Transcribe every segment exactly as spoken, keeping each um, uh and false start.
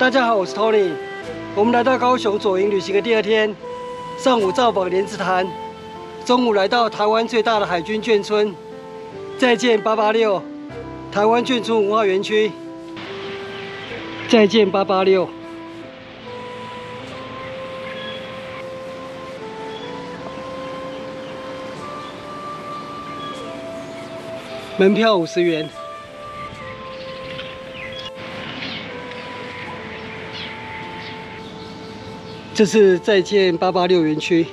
大家好，我是 Tony。我们来到高雄左营旅行的第二天，上午造访莲池潭，中午来到台湾最大的海军眷村，再见八八六台湾眷村文化园区，再见八八六。门票五十元。 这是再见八八六园区，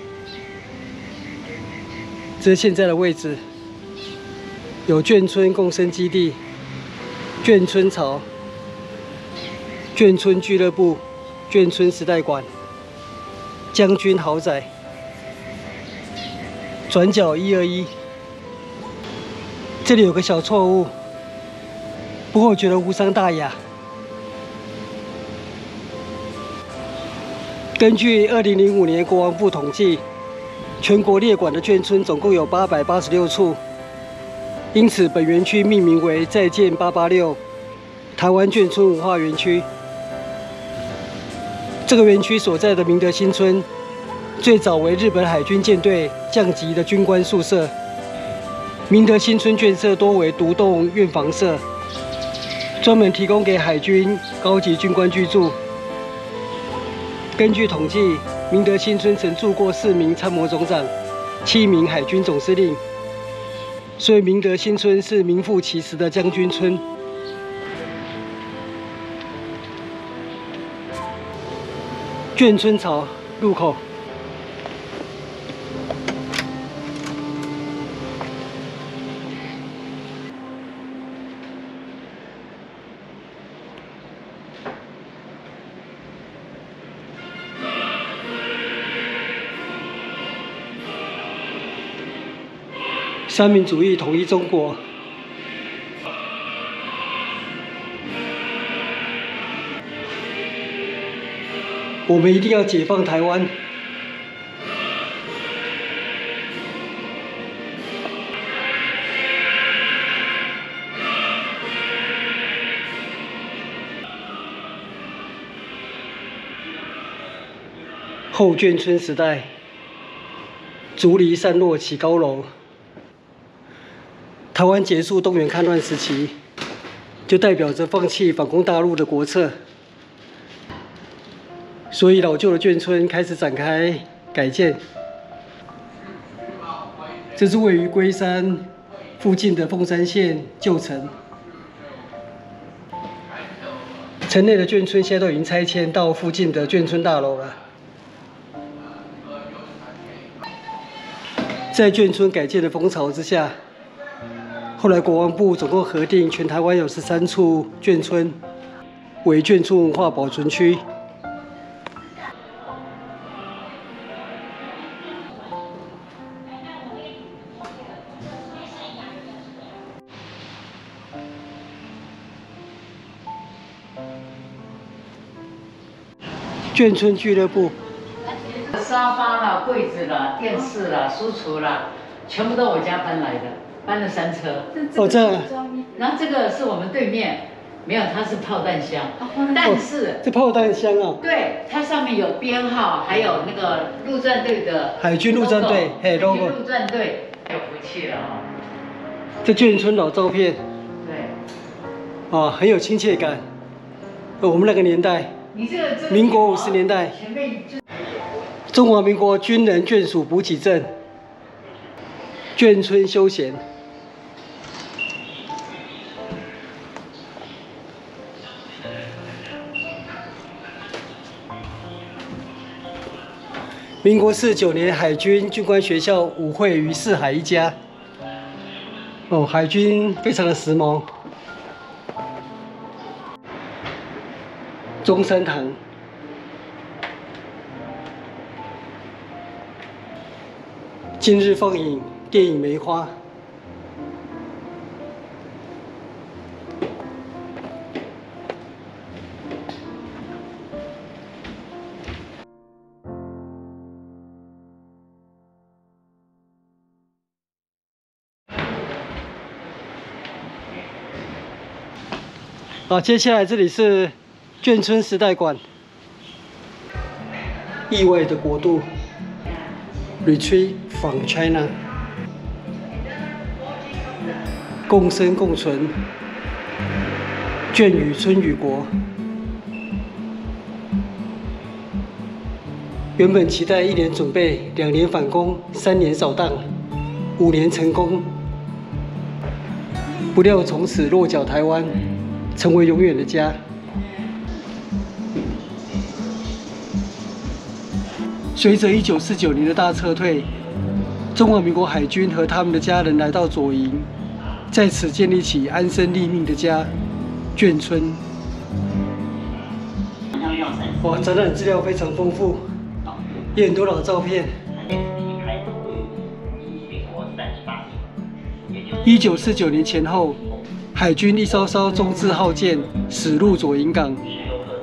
这是现在的位置，有眷村共生基地、眷村潮、眷村俱乐部、眷村时代馆、将军豪宅。转角一二一，这里有个小错误，不过我觉得无伤大雅。 根据二零零五年国防部统计，全国列管的眷村总共有八百八十六处，因此本园区命名为“再见八八六台湾眷村文化园区”。这个园区所在的明德新村，最早为日本海军舰队降级的军官宿舍。明德新村眷舍多为独栋院房舍，专门提供给海军高级军官居住。 根据统计，明德新村曾住过四名参谋总长、七名海军总司令，所以明德新村是名副其实的将军村。眷村潮入口，三民主义统一中国。我们一定要解放台湾。后眷村时代，竹篱散落起高楼。 台湾结束东原抗战时期，就代表着放弃反攻大陆的国策，所以老旧的眷村开始展开改建。这是位于龟山附近的凤山县旧城，城内的眷村现在都已经拆迁到附近的眷村大楼了。在眷村改建的风潮之下。 后来，国防部总共核定全台湾有十三处眷村为眷村文化保存区。眷村俱乐部，沙发啦、柜子啦、电视啦、书橱啦，全部都我家搬来的。 搬了三车，哦这，然后这个是我们对面，没有，它是炮弹箱，但是这炮弹箱啊，对，它上面有编号，还有那个陆战队的海军陆战队，嘿 ，logo， 海军陆战队，有福气了啊！这眷村老照片，对，啊，很有亲切感，我们那个年代，你这个民国五十年代，中华民国军人眷属补给证，眷村休闲。 民国四十九年，海军军官学校舞会于四海一家。哦，海军非常的时髦。中山堂，今日放映电影《梅花》。好，接下来这里是眷村时代馆，意外的国度 ，Retreat from China， 共生共存，眷与村与国。原本期待一年准备，两年返工，三年扫荡，五年成功，不料从此落脚台湾，成为永远的家。 随着一九四九年的大撤退，中华民国海军和他们的家人来到左营，在此建立起安身立命的家——眷村。哇，展览资料非常丰富，也很多老照片。一九四九年前后，海军一艘艘中字号舰驶入左营港，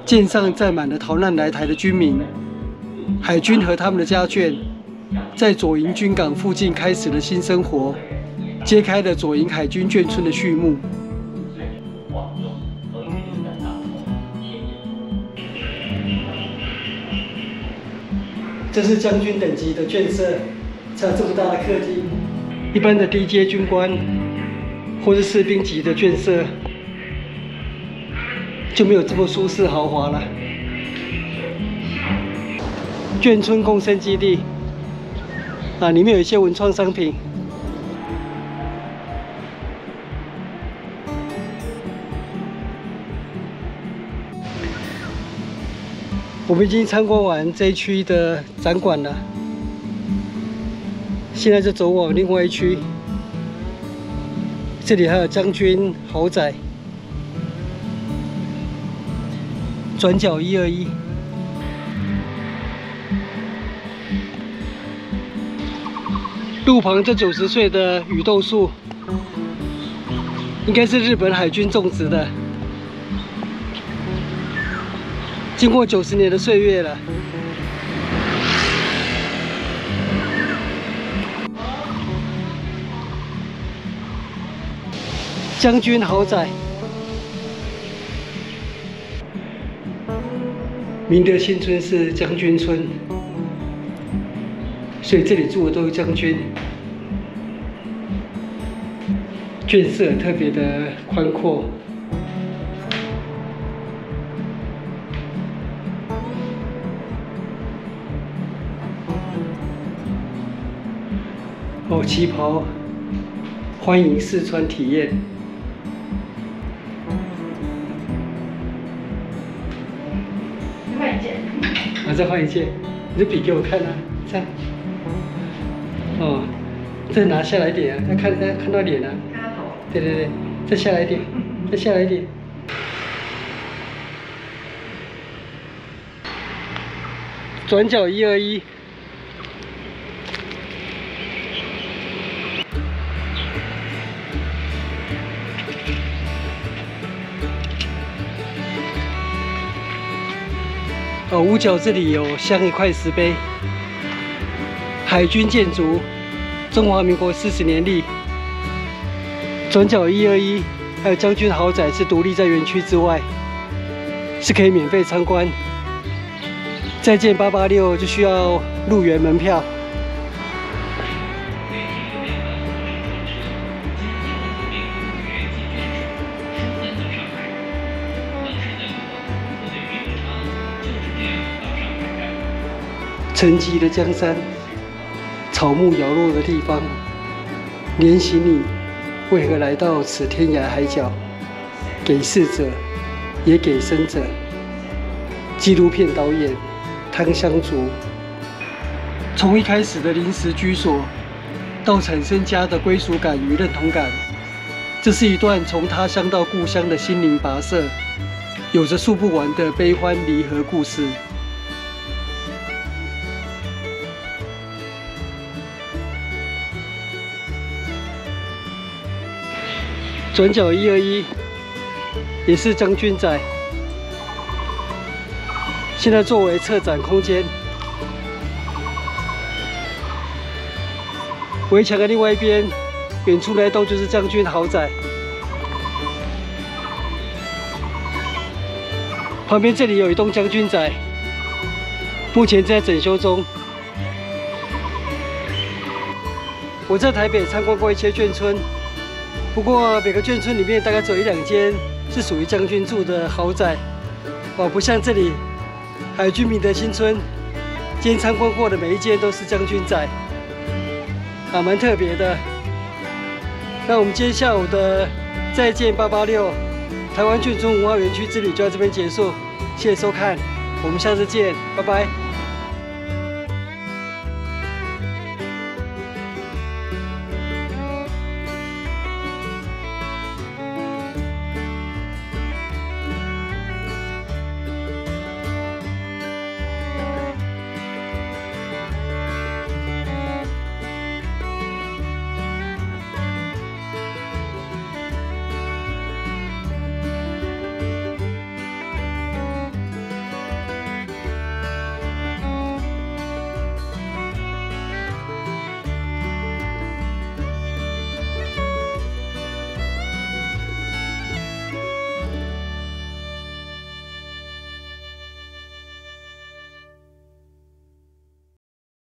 舰上载满了逃难来台的军民。 海军和他们的家眷，在左营军港附近开始了新生活，揭开了左营海军眷村的序幕。这是将军等级的眷舍，才有这么大的客厅。一般的低阶军官或是士兵级的眷舍，就没有这么舒适豪华了。 眷村共生基地啊，里面有一些文创商品。我们已经参观完这一区的展馆了，现在就走往另外一区。这里还有将军豪宅，转角一二一。 路旁这九十岁的雨豆树，应该是日本海军种植的。经过九十年的岁月了，将军豪宅，明德新村是将军村。 所以这里住的都是将军，眷舍特别的宽阔。哦，旗袍，欢迎试穿体验。再换一件。啊，再换一件，你就比给我看啊，这样。 哦，再拿下来一点啊！要看，要看到脸啊！对对对，再下来一点，再下来一点。转角一二一。哦，屋角这里有镶一块石碑。 海军建筑，中华民国四十年历。转角一二一，还有将军豪宅是独立在园区之外，是可以免费参观。再见八八六就需要入园门票。沉寂的江山。 草木摇落的地方，怜惜你为何来到此天涯海角？给逝者，也给生者。纪录片导演汤湘竹，从一开始的临时居所，到产生家的归属感与认同感，这是一段从他乡到故乡的心灵跋涉，有着数不完的悲欢离合故事。 转角一二一也是将军宅，现在作为策展空间。围墙的另外一边，远处那栋就是将军豪宅，旁边这里有一栋将军宅，目前正在整修中。我在台北参观过一些眷村，不过每个眷村里面大概只有一两间是属于将军住的豪宅，哦，不像这里还有居民的新村。今天参观过的每一间都是将军宅，啊，蛮特别的。那我们今天下午的再见八八六台湾眷村文化园区之旅就到这边结束，谢谢收看，我们下次见，拜拜。